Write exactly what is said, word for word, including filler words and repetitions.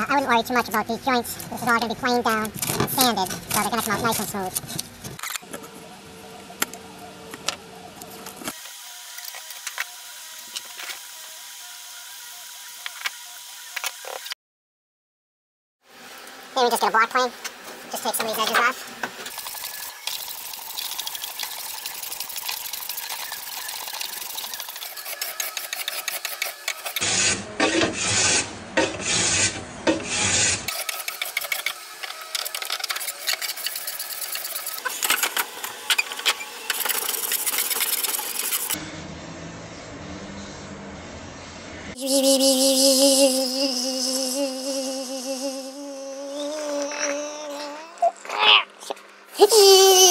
Now, I wouldn't worry too much about these joints. This is all going to be planed down and sanded, so they're going to come out nice and smooth. Then we just get a block plane, just take some of these edges off. Hee